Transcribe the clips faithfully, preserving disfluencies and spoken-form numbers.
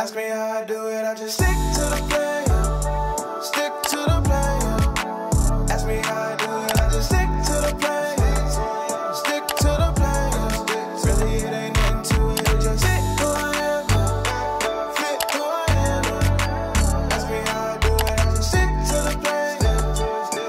Ask me how I do it, I just stick to the plan. Stick to the plan. Ask me how I do it, I just stick to the plan. Stick to the plan. Really, it ain't nothing to it. It just fit who I am. Fit who I am. Ask me how I do it, I just stick to the plan.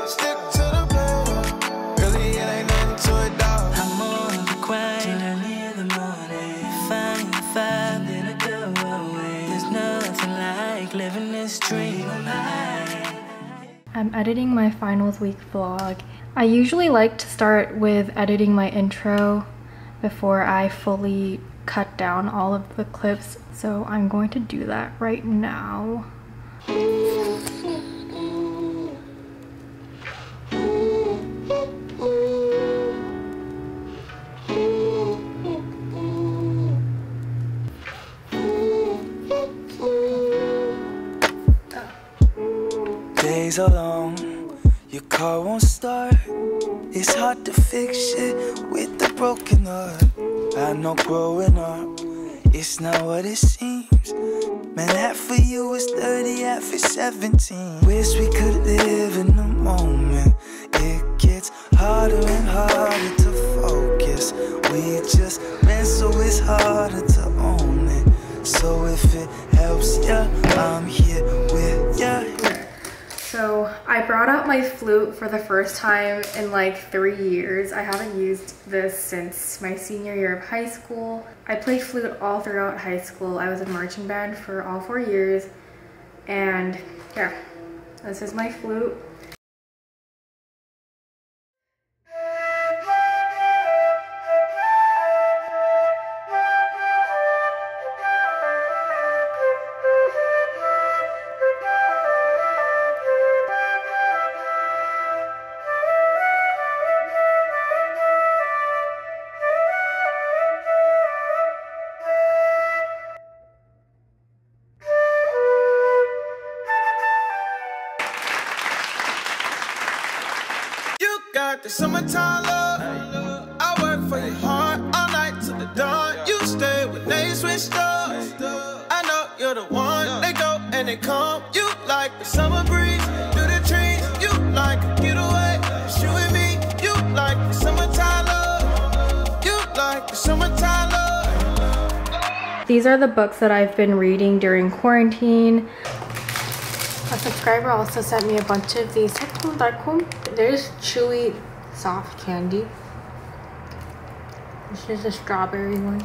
Stick to the plan. Really, it ain't nothing to it, dog. I'm on the grind till early in the morning. Find the vibe that I go away. There's nothing like living this dream of mine. I'm editing my finals week vlog. I usually like to start with editing my intro before I fully cut down all of the clips, so I'm going to do that right now. Days are long. Your car won't start. It's hard to fix it with a broken heart. I know growing up, it's not what it seems. Man, half for you is thirty, half is seventeen. Wish we could live in the moment. It gets harder and harder to focus. We just ran, so it's harder to own it. So if it helps ya, I'm here with ya. So I brought out my flute for the first time in like three years. I haven't used this since my senior year of high school. I played flute all throughout high school. I was in marching band for all four years. And yeah, this is my flute. The summertime love, I work for your heart all night till the dawn. You stay when they switched up. I know you're the one. They go and they come. You like the summer breeze through the trees. You like a getaway. It's you and me. You like the summertime love. You like the summertime love. These are the books that I've been reading during quarantine. A subscriber also sent me a bunch of these. There's chewy soft candy. This is a strawberry one.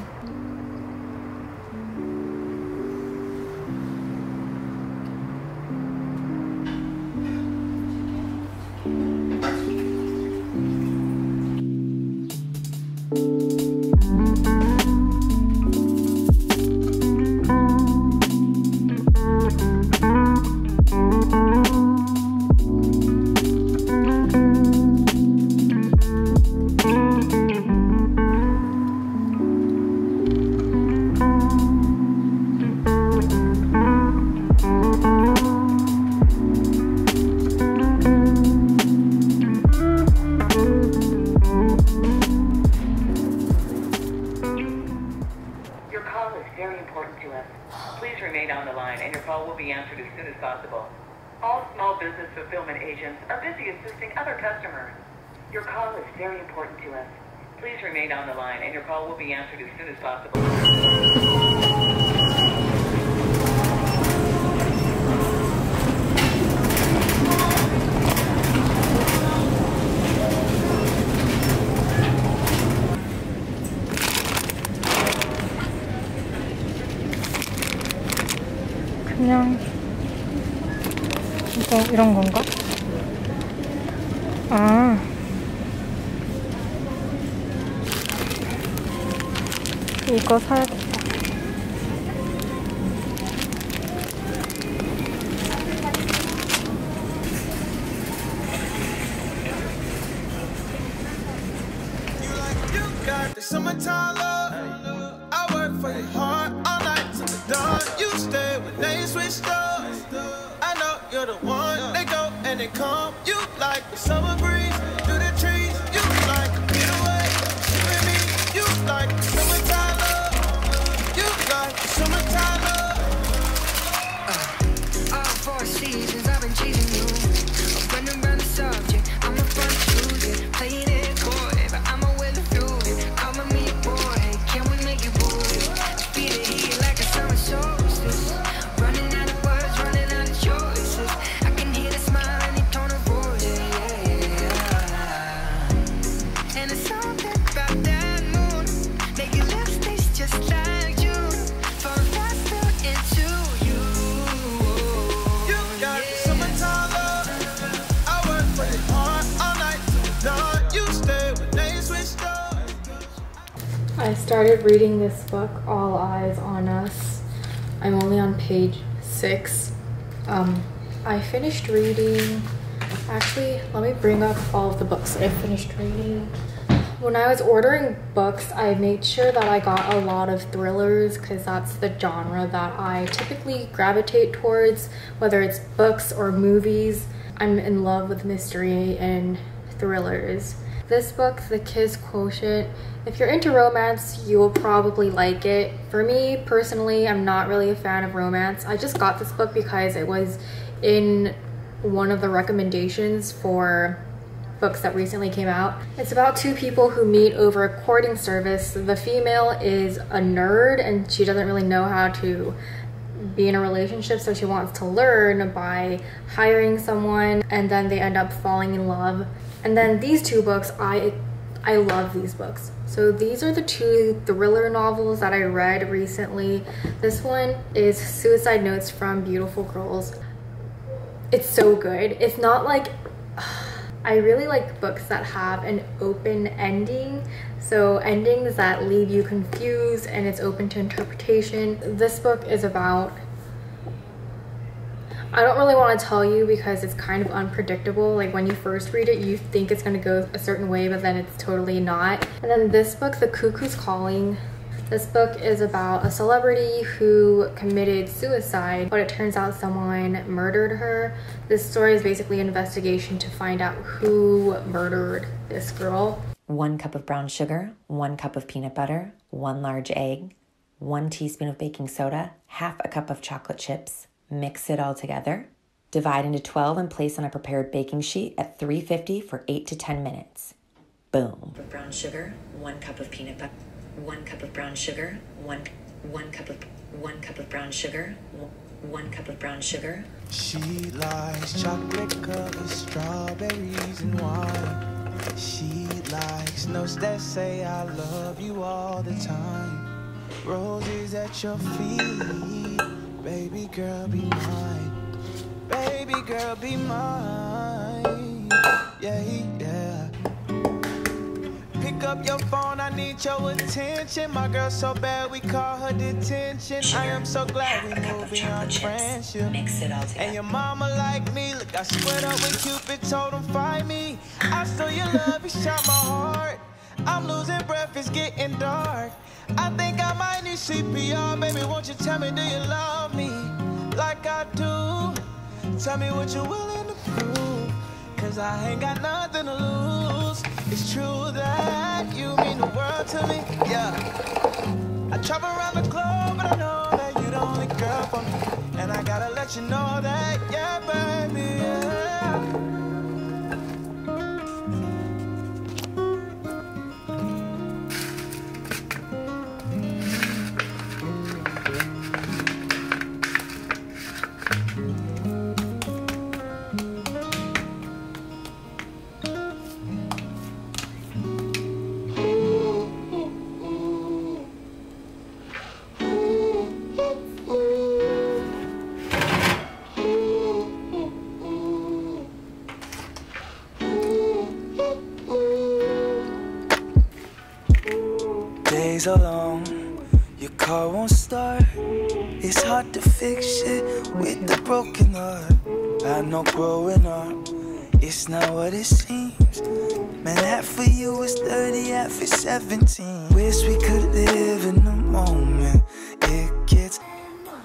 그냥 이거 이런 건가? 아. 이거 사야겠다. started reading this book, All Eyes on Us. I'm only on page six. Um, I finished reading, actually, let me bring up all of the books that I finished reading. When I was ordering books, I made sure that I got a lot of thrillers because that's the genre that I typically gravitate towards, whether it's books or movies. I'm in love with mystery and thrillers. This book, The Kiss Quotient, if you're into romance, you will probably like it. For me, personally, I'm not really a fan of romance. I just got this book because it was in one of the recommendations for books that recently came out. It's about two people who meet over a courting service. The female is a nerd and she doesn't really know how to be in a relationship, so she wants to learn by hiring someone, and then they end up falling in love. And then these two books, I I love these books. So these are the two thriller novels that I read recently. This one is Suicide Notes from Beautiful Girls. It's so good. It's not like, I really like books that have an open ending. So endings that leave you confused and it's open to interpretation. This book is about, I don't really want to tell you because it's kind of unpredictable. Like when you first read it, you think it's going to go a certain way, but then it's totally not. And then this book, The Cuckoo's Calling. This book is about a celebrity who committed suicide, but it turns out someone murdered her. This story is basically an investigation to find out who murdered this girl. One cup of brown sugar, one cup of peanut butter, one large egg, one teaspoon of baking soda, half a cup of chocolate chips. Mix it all together. Divide into twelve and place on a prepared baking sheet at three fifty for eight to ten minutes. Boom. Brown sugar, one cup of peanut butter, one cup of brown sugar, one one cup of one cup of brown sugar, one cup of brown sugar. She likes chocolate covered strawberries and wine. She likes notes that say I love you all the time. Roses at your feet. Baby girl, be mine. Baby girl, be mine. Yeah, yeah. Pick up your phone, I need your attention. My girl so bad, we call her detention. Sugar, I am so glad we moved beyond friendship. Mix it all together. And your mama like me. Look, I split up with Cupid, told him fight me. I saw your love, you shot my heart. I'm losing breath, it's getting dark. I think I might need C P R. Baby, won't you tell me, do you love me like I do? Tell me what you're willing to prove, cause I ain't got nothing to lose. It's true that you mean the world to me, yeah. I travel around the globe, but I know that you're the only girl for me. And I gotta let you know that, yeah, baby, yeah. Days are long, your car won't start. It's hard to fix it with a broken heart. I'm not growing up, it's not what it seems. Man, half for you is thirty, half is seventeen. Wish we could live in the moment. It gets oh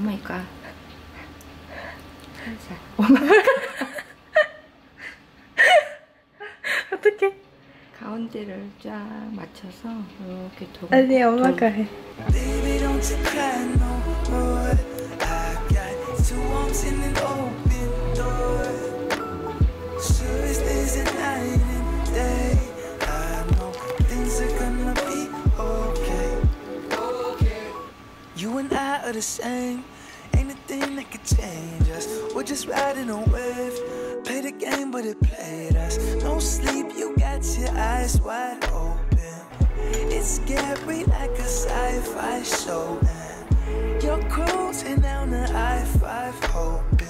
my god. Oh my god. 어떡해? 가운데를 쫙 맞춰서 이렇게 두 번. 아니 엄마가 해. Are the same, ain't a thing that could change us. We're just riding a wave. the game, but it played us. No sleep, you got your eyes wide open. It's scary like a sci-fi show, man. You're cruising down the I five hoping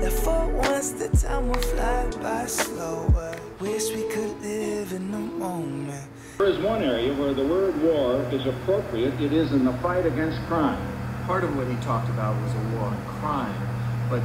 that for once the time will fly by slower. Wish we could live in the moment. There is one area where the word war is appropriate. It is in the fight against crime. Part of what he talked about was a war on crime, but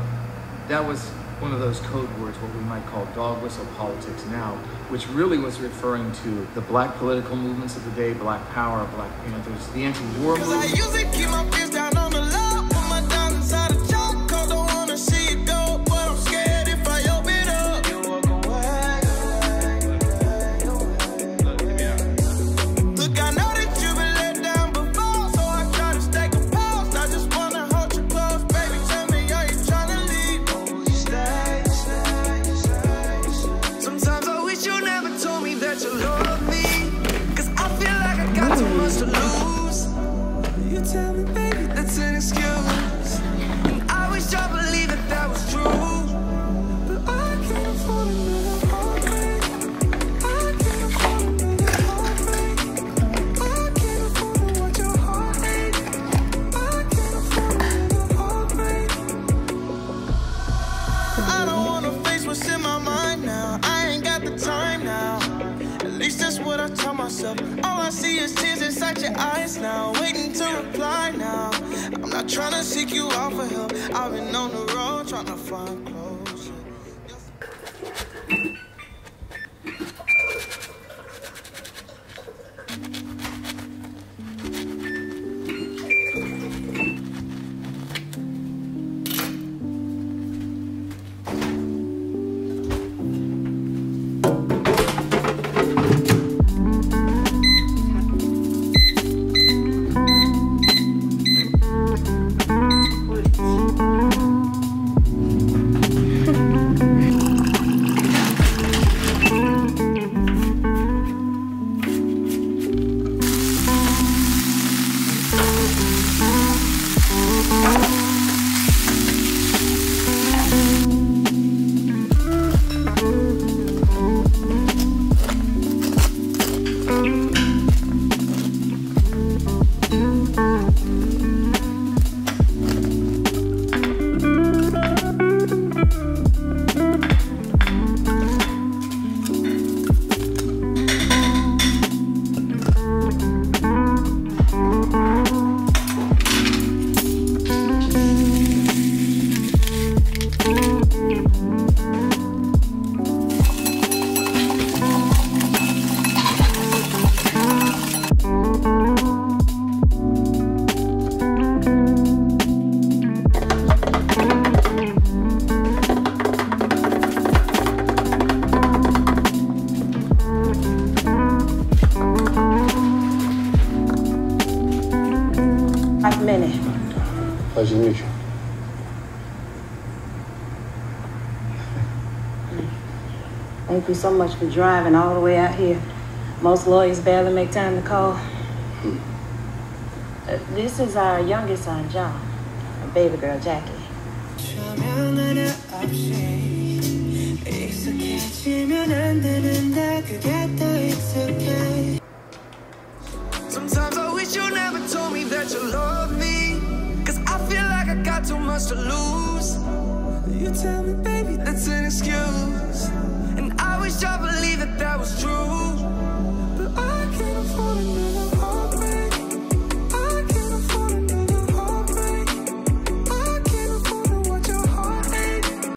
that was one of those code words, what we might call dog whistle politics now, which really was referring to the black political movements of the day, Black Power, Black Panthers, the anti-war movement. I usually keep my fears down on the low, put my down inside a choke, cause I wanna see it go, but I'm scared if I open up. You walk away, look at me out. Look, I know that you've been let down before, so I try to stake a pause, I just wanna hold you close, baby, tell me, are you trying to leave? Oh, you stay, you stay, you stay, you stay. Sometimes I wish you never told me that you love me, cause I feel like I got too much to lose. You tell me, baby, that's an excuse, and I wish I believed that that was true, but I can't afford another heartbreak. I can't afford another heartbreak. I can't afford to watch your heart ache. I can't afford another heartbreak. I don't wanna face what's in my mind now. I ain't got the time now. At least that's what I tell myself. All I see is tears inside your eyes now, waiting to reply now. I'm not trying to seek you out for help. I've been on the road trying to find closure. Pleasure to meet you. Thank you so much for driving all the way out here. Most lawyers barely make time to call. Hmm. Uh, this is our youngest son, John, and baby girl, Jackie. Sometimes I wish you never told me that you love me. Too much to lose. You tell me, baby, that's an excuse, and I wish I believed.